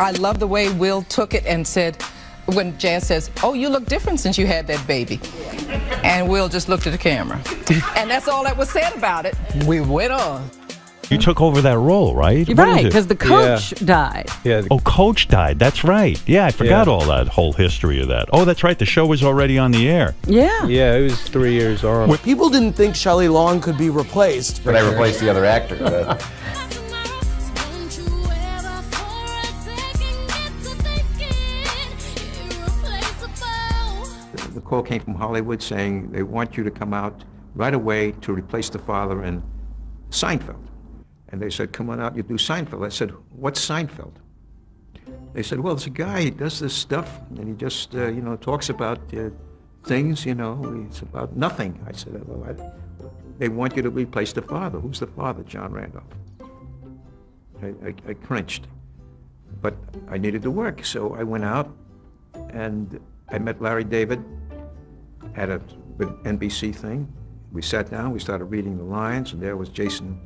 I love the way Will took it and said, when Jazz says, oh, you look different since you had that baby. And Will just looked at the camera. And that's all that was said about it. We went on. You took over that role, right? Right, because the coach died. Yeah. Oh, coach died. That's right. Yeah, I forgot all that whole history of that. Oh, that's right. The show was already on the air. Yeah. Yeah, it was 3 years on. Well, people didn't think Shelley Long could be replaced. But I replaced the other actor. The call came from Hollywood saying they want you to come out right away to replace the father in Seinfeld. And they said, come on out, you do Seinfeld. I said, what's Seinfeld? They said, well, it's a guy, he does this stuff, and he just, you know, talks about things, you know, it's about nothing. I said, well, they want you to replace the father. Who's the father? John Randolph. I cringed. But I needed to work, so I went out, and I met Larry David at a NBC thing. We sat down, we started reading the lines, and there was Jason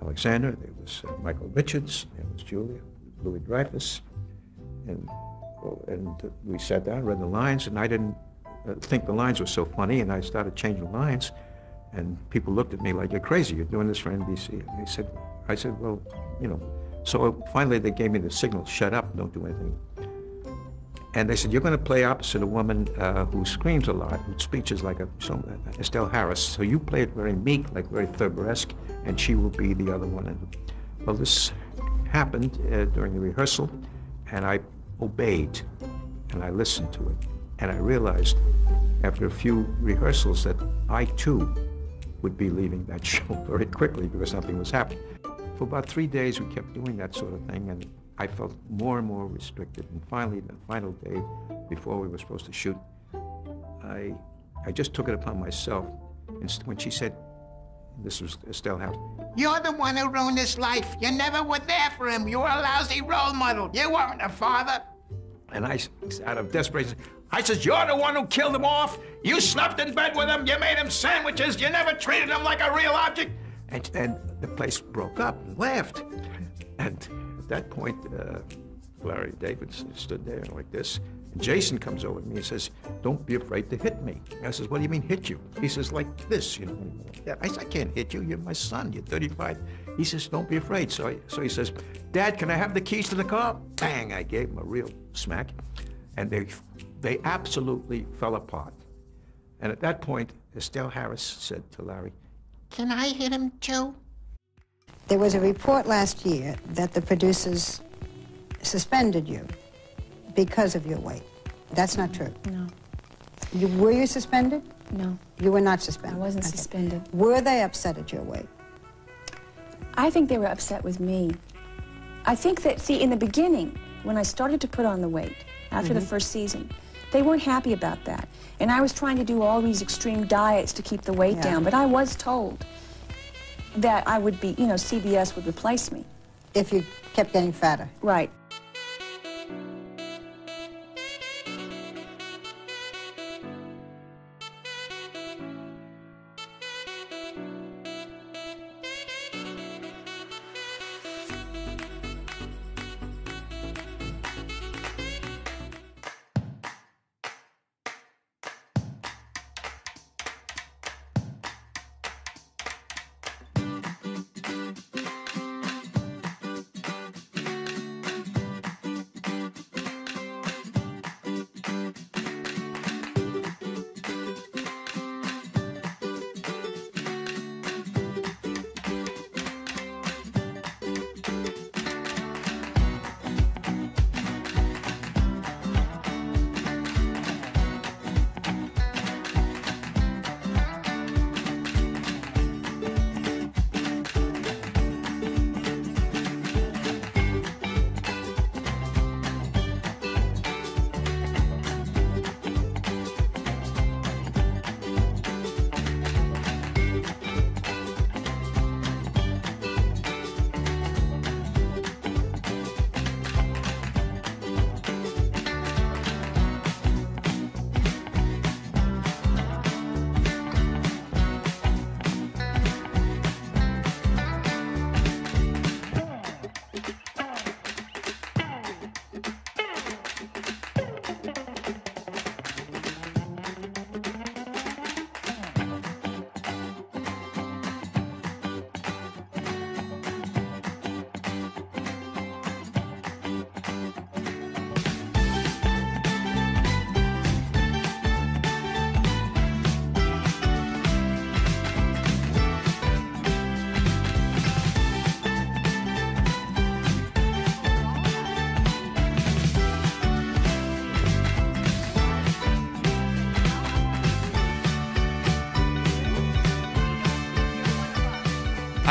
Alexander, there was Michael Richards, there was Julia Louis Dreyfus, and we sat down, read the lines, and I didn't think the lines were so funny, and I started changing the lines, and people looked at me like, you're crazy, you're doing this for NBC. And they said, I said, well, you know, so finally they gave me the signal, shut up, don't do anything. And they said, you're going to play opposite a woman who screams a lot, who speeches like Estelle Harris. So you play it very meek, like very Thurber-esque, and she will be the other one. And, well, this happened during the rehearsal, and I obeyed, and I listened to it. And I realized after a few rehearsals that I, too, would be leaving that show very quickly because something was happening. For about 3 days, we kept doing that sort of thing, and I felt more and more restricted, and finally, the final day before we were supposed to shoot, I just took it upon myself, and when she said, this was Estelle House, you're the one who ruined his life. You never were there for him. You were a lousy role model. You weren't a father. And I, out of desperation, I said, you're the one who killed him off. You slept in bed with him. You made him sandwiches. You never treated him like a real object. And the place broke up and laughed. And at that point, Larry David stood there like this. And Jason comes over to me and says, don't be afraid to hit me. And I says, what do you mean hit you? He says, like this, you know, like that. I said, I can't hit you, you're my son, you're 35. He says, don't be afraid. So he says, Dad, can I have the keys to the car? Bang, I gave him a real smack. And they absolutely fell apart. And at that point, Estelle Harris said to Larry, can I hit him too? There was a report last year that the producers suspended you because of your weight. That's not true. No. Were you suspended? No. You were not suspended? I wasn't suspended. Were they upset at your weight? I think they were upset with me. I think that, see, in the beginning, when I started to put on the weight, after the first season, they weren't happy about that. And I was trying to do all these extreme diets to keep the weight down, but I was told that I would be, you know, CBS would replace me. If you kept getting fatter. Right.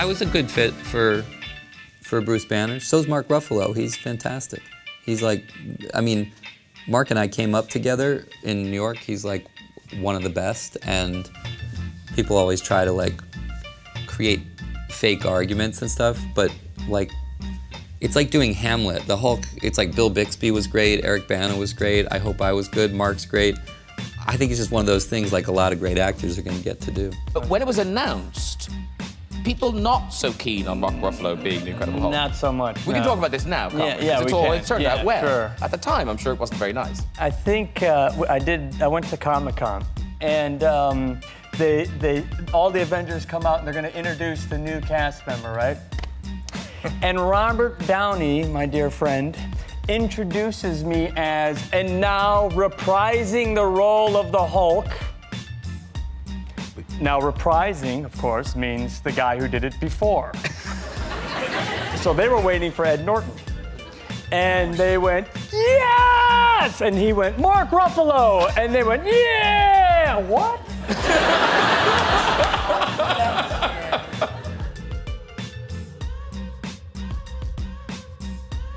I was a good fit for Bruce Banner. So's Mark Ruffalo. He's fantastic. He's like, I mean, Mark and I came up together in New York. He's like one of the best, and people always try to like create fake arguments and stuff, but like, it's like doing Hamlet. The Hulk, it's like Bill Bixby was great, Eric Bana was great, I hope I was good, Mark's great. I think it's just one of those things like a lot of great actors are gonna get to do. But when it was announced, people not so keen on Mark Ruffalo being the Incredible Hulk. Not so much, We can talk about this now, can't we? Yeah, it turned out well. Sure. At the time, I'm sure it wasn't very nice. I think I went to Comic-Con, and all the Avengers come out and they're gonna introduce the new cast member, right? And Robert Downey, my dear friend, introduces me as, and now reprising the role of the Hulk. Now reprising, of course, means the guy who did it before. So they were waiting for Ed Norton. And they went, yes! And he went, Mark Ruffalo! And they went, yeah! What?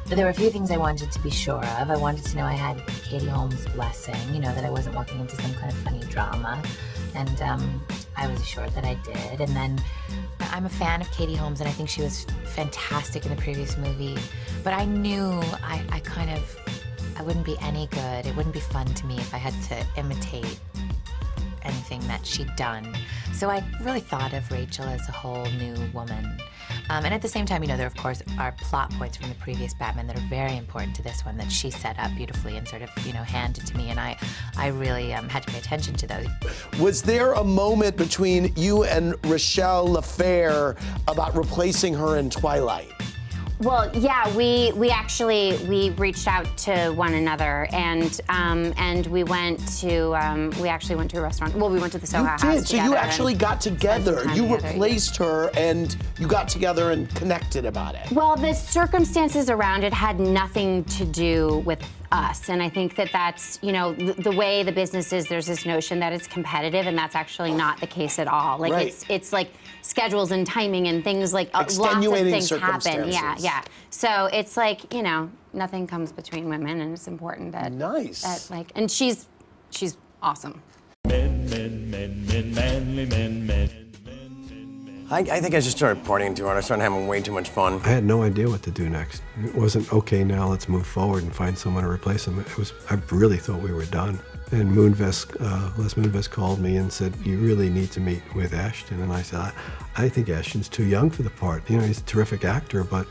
There were a few things I wanted to be sure of. I wanted to know I had Katie Holmes' blessing, you know, that I wasn't walking into some kind of funny drama. And I was assured that I did. And then I'm a fan of Katie Holmes, and I think she was fantastic in the previous movie. But I knew I wouldn't be any good. It wouldn't be fun to me if I had to imitate anything that she'd done. So I really thought of Rachel as a whole new woman. And at the same time, you know, there, of course, are plot points from the previous Batman that are very important to this one that she set up beautifully and sort of, you know, handed to me, and I really had to pay attention to those. Was there a moment between you and Rachelle Lefevre about replacing her in Twilight? Well, yeah, we reached out to one another, and we went to we went to a restaurant. Well, we went to the Soho House. You did. So you actually got together. You replaced her, and you got together and connected about it. Well, the circumstances around it had nothing to do with us, and I think that that's, you know, the way the business is. There's this notion that it's competitive, and that's actually not the case at all. Like it's like schedules and timing and things like lots of things happen. Yeah, yeah. So it's like, you know, nothing comes between women, and it's important that and she's awesome. I think I just started partying too hard. I started having way too much fun. I had no idea what to do next. It wasn't, okay, now let's move forward and find someone to replace him. It was, I really thought we were done. And Les Moonves called me and said, you really need to meet with Ashton. And I said, I think Ashton's too young for the part. You know, he's a terrific actor, but,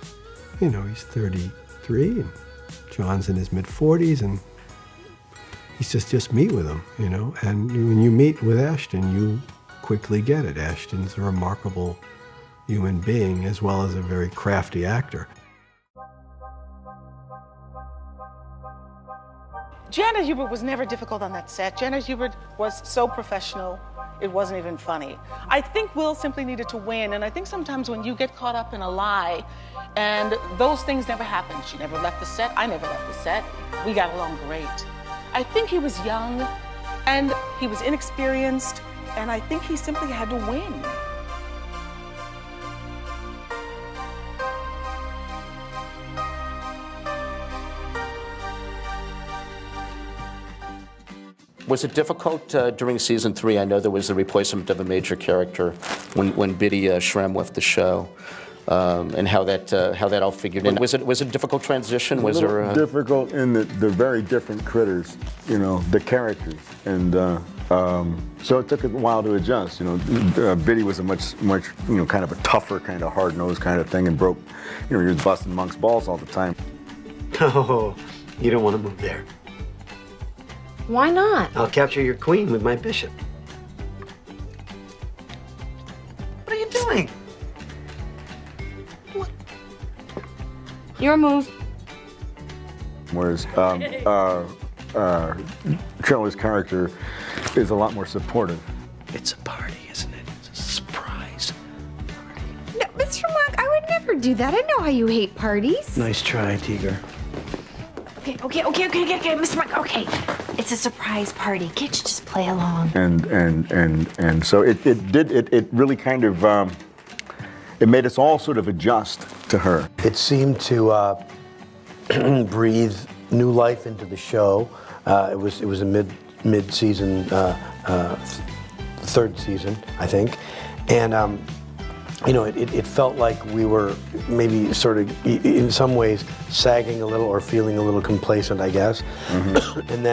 you know, he's 33, and John's in his mid-40s, and he says, just meet with him, you know? And when you meet with Ashton, you quickly get it. Ashton's a remarkable human being as well as a very crafty actor. Janet Hubert was never difficult on that set. Janet Hubert was so professional, it wasn't even funny. I think Will simply needed to win, and I think sometimes when you get caught up in a lie, and those things never happened. She never left the set, I never left the set. We got along great. I think he was young, and he was inexperienced, and I think he simply had to win. Was it difficult during season 3? I know there was the replacement of a major character when Biddy Schramm left the show, and how that all figured in. Was it a difficult transition? Was there a... difficult in that they're very different critters, you know, the characters, and. So it took a while to adjust, you know. Biddy was a much, you know, kind of a tougher, kind of hard-nosed kind of thing, and broke, you know, he was busting Monk's balls all the time. Oh, you don't want to move there. Why not? I'll capture your queen with my bishop. What are you doing? What? Your move. Whereas, Shelley's character is a lot more supportive. It's a party, isn't it? It's a surprise party. No, Mr. Monk, I would never do that. I know how you hate parties. Nice try, Tigger. Okay, Mr. Monk, okay. It's a surprise party. Can't you just play along? And so it really kind of it made us all sort of adjust to her. It seemed to breathe new life into the show. It was a mid-season, third season, I think, and you know, it felt like we were maybe sort of, in some ways, sagging a little or feeling a little complacent, I guess. Mm-hmm.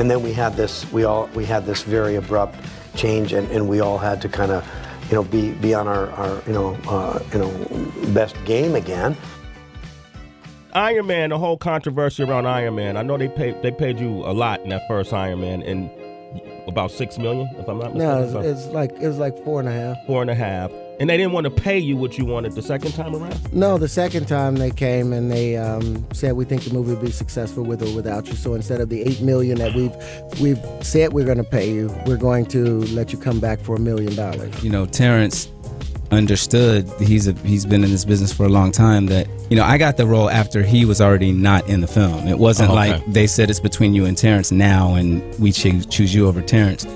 and then we had this very abrupt change, and we all had to kind of, you know, be on our best game again. Iron Man, the whole controversy around Iron Man. I know they paid you a lot in that first Iron Man, and about $6 million, if I'm not mistaken. No, it was like $4.5 million. $4.5 million. And they didn't want to pay you what you wanted the second time around? No, the second time they came and they said, we think the movie will be successful with or without you. So instead of the $8 million that we've said we're going to pay you, we're going to let you come back for $1 million. You know, Terrence understood, he's been in this business for a long time, that, you know, I got the role after he was already not in the film. It wasn't like they said it's between you and Terrence now and we choose you over Terrence.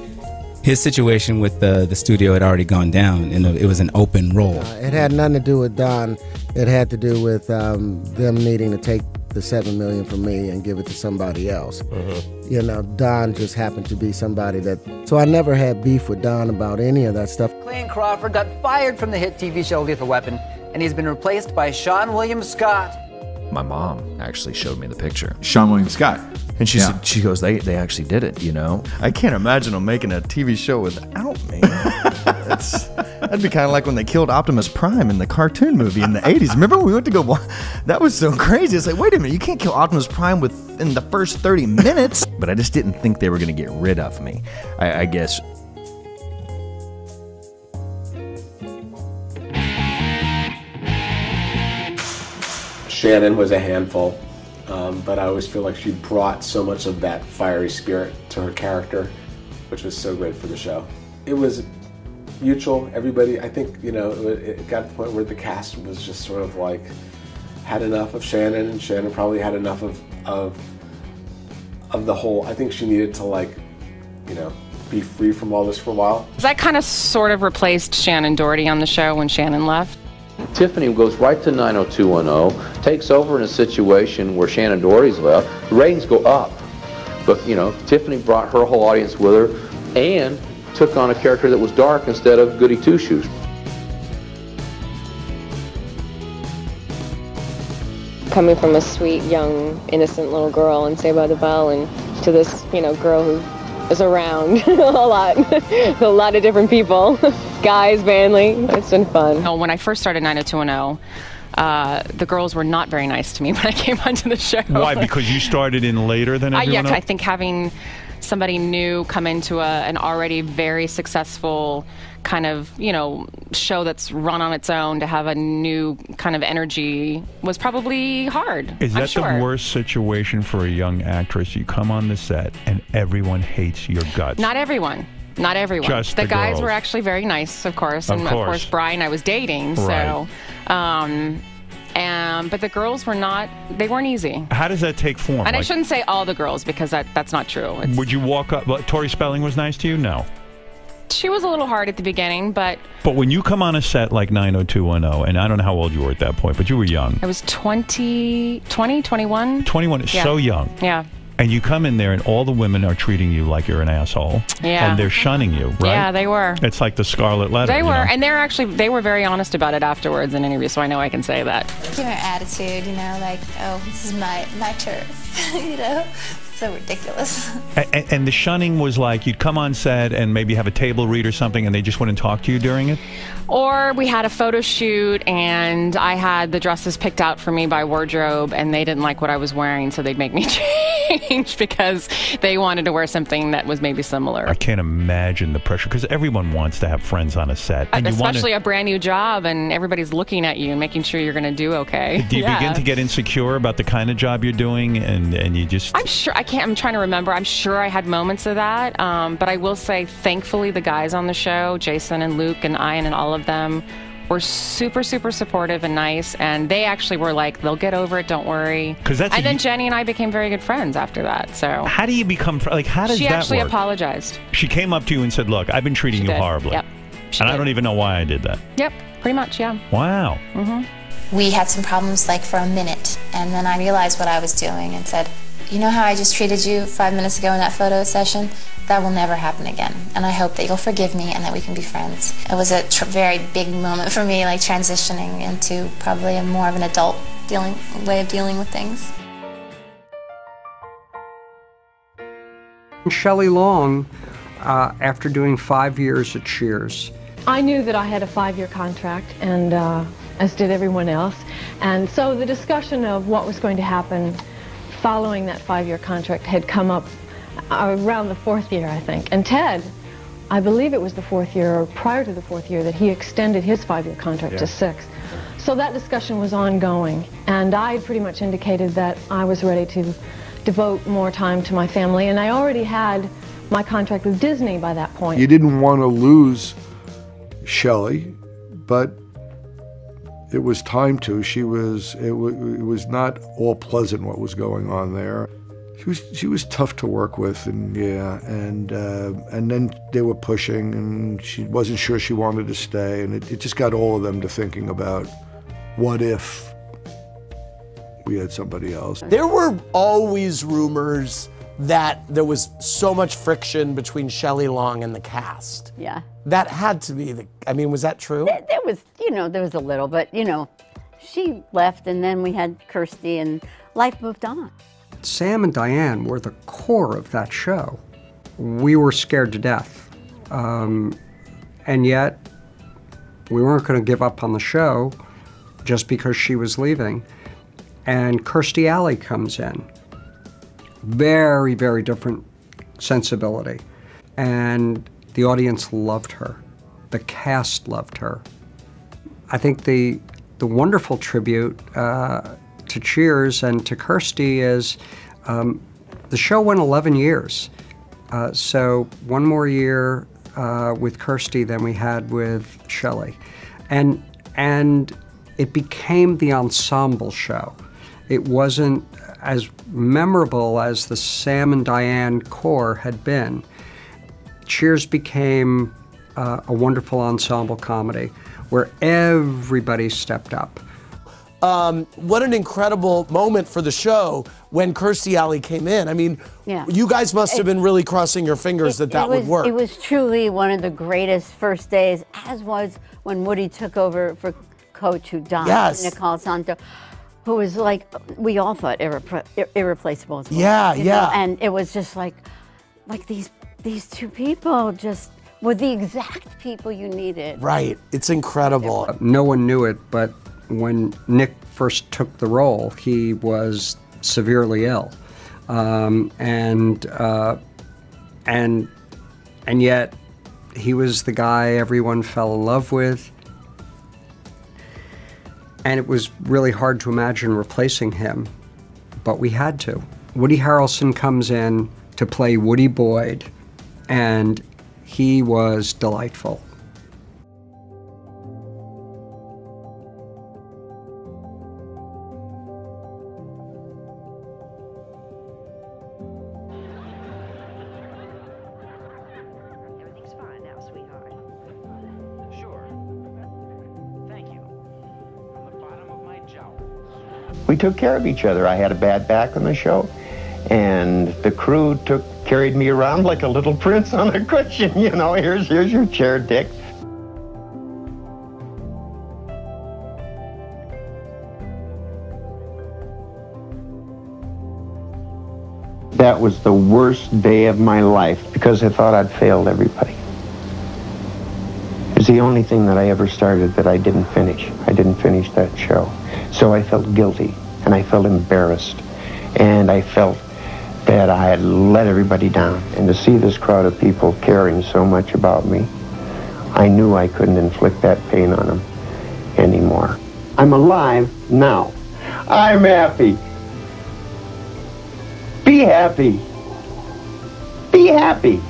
His situation with the studio had already gone down, and it was an open role. It had nothing to do with Don. It had to do with them needing to take the $7 million from me and give it to somebody else. Mm-hmm. You know, Don just happened to be somebody that... So I never had beef with Don about any of that stuff. Clayton Crawford got fired from the hit TV show Lethal Weapon, and he's been replaced by Sean William Scott. My mom actually showed me the picture. Sean William Scott. And she said, she goes, they actually did it, you know? I can't imagine them making a TV show without me. That'd be kind of like when they killed Optimus Prime in the cartoon movie in the 80s. Remember when we went to go, that was so crazy. It's like, wait a minute, you can't kill Optimus Prime within the first 30 minutes. But I just didn't think they were going to get rid of me, I guess. Shannon was a handful. But I always feel like she brought so much of that fiery spirit to her character, which was so great for the show. It was mutual. Everybody, I think, you know, it got to the point where the cast was just sort of like, had enough of Shannon, and Shannon probably had enough of the whole. I think she needed to, like, you know, be free from all this for a while. That kind of sort of replaced Shannon Doherty on the show when Shannon left. Tiffany goes right to 90210, takes over in a situation where Shannon Doherty's left. The ratings go up, but, you know, Tiffany brought her whole audience with her and took on a character that was dark instead of goody two-shoes. Coming from a sweet, young, innocent little girl in Saved by the Bell and to this, you know, girl who is around a lot of different people. Guys, mainly. It's been fun. When I first started 90210, the girls were not very nice to me when I came onto the show. Why? Because you started in later than everyone else? I think having somebody new come into an already very successful kind of, you know, show that's run on its own, to have a new kind of energy was probably hard. Is that the worst situation for a young actress? You come on the set and everyone hates your guts. Not everyone. Not everyone. Just the guys were actually very nice, of course, and of course Brian I was dating, right. So but the girls were not, they weren't easy. How does that take form? And like, I shouldn't say all the girls, because that's not true. Would you walk up, but Tori Spelling was nice to you? No. She was a little hard at the beginning, but when you come on a set like 90210, and I don't know how old you were at that point, but you were young. I was 21. 21 is so young. Yeah. And you come in there and all the women are treating you like you're an asshole. Yeah. And they're shunning you, right? Yeah, they were. It's like the Scarlet Letter. They were, you know? And they were very honest about it afterwards in interviews, so I know I can say that. Your attitude, you know, like, oh, this is my turf, you know? So ridiculous. And the shunning was like, you'd come on set and maybe have a table read or something, and they just wouldn't talk to you during it? Or we had a photo shoot and I had the dresses picked out for me by wardrobe, and they didn't like what I was wearing, so they'd make me change because they wanted to wear something that was maybe similar. I can't imagine the pressure, because everyone wants to have friends on a set. And especially a brand new job, and everybody's looking at you and making sure you're going to do okay. Do you begin to get insecure about the kind of job you're doing, and you just... I'm sure... I'm trying to remember. I'm sure I had moments of that, but I will say, thankfully, the guys on the show, Jason and Luke and Ian and all of them, were super, super supportive and nice, and they actually were like, they'll get over it, don't worry. And then Jenny and I became very good friends after that, so. How do you become, like, how does that work? She actually apologized. She came up to you and said, look, I've been treating you horribly. Yep. And I don't even know why I did that. Yep, pretty much, yeah. Wow. Mm-hmm. We had some problems like for a minute, and then I realized what I was doing and said, you know how I just treated you 5 minutes ago in that photo session? That will never happen again, and I hope that you'll forgive me and that we can be friends. It was a very big moment for me, like transitioning into probably a more of an adult way of dealing with things. Shelley Long, after doing 5 years at Cheers. I knew that I had a 5-year contract, and as did everyone else, and so the discussion of what was going to happen following that 5-year contract had come up around the 4th year, I think. And Ted, I believe it was the 4th year or prior to the 4th year that he extended his 5-year contract to 6. So that discussion was ongoing, and I had pretty much indicated that I was ready to devote more time to my family, and I already had my contract with Disney by that point. You didn't want to lose Shelley, but it was time to. It was not all pleasant what was going on there. She was tough to work with, and and then they were pushing, and she wasn't sure she wanted to stay, and it just got all of them to thinking about what if we had somebody else. There were always rumors that there was so much friction between Shelley Long and the cast. Yeah. That had to be the, I mean, was that true? There was, you know, there was a little, but you know, she left, and then we had Kirstie, and life moved on. Sam and Diane were the core of that show. We were scared to death, and yet we weren't going to give up on the show just because she was leaving. And Kirstie Alley comes in, very, very different sensibility, and the audience loved her. The cast loved her. I think the wonderful tribute to Cheers and to Kirstie is the show went 11 years. So one more year with Kirstie than we had with Shelley. And it became the ensemble show. It wasn't as memorable as the Sam and Diane core had been. Cheers became a wonderful ensemble comedy where everybody stepped up. What an incredible moment for the show when Kirstie Alley came in. I mean, you guys must have been really crossing your fingers that would work. It was truly one of the greatest first days, as was when Woody took over for Coach, who died, Nicole Santo, who was like, we all thought irreplaceable as well. Yeah, know? And it was just like these two people just were the exact people you needed. Right, it's incredible. No one knew it, but when Nick first took the role, he was severely ill, and yet he was the guy everyone fell in love with, and it was really hard to imagine replacing him, but we had to. Woody Harrelson comes in to play Woody Boyd, and he was delightful. We took care of each other. I had a bad back on the show, and the crew carried me around like a little prince on a cushion. You know, here's your chair, Dick. That was the worst day of my life because I thought I'd failed everybody. It was the only thing that I ever started that I didn't finish. I didn't finish that show. So I felt guilty, and I felt embarrassed, and I felt that I had let everybody down. And to see this crowd of people caring so much about me, I knew I couldn't inflict that pain on them anymore. I'm alive now. I'm happy. Be happy. Be happy.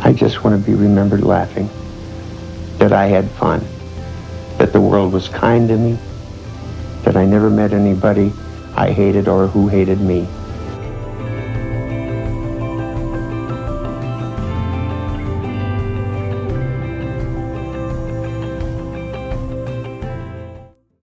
I just want to be remembered laughing, that I had fun, that the world was kind to me, that I never met anybody I hated or who hated me.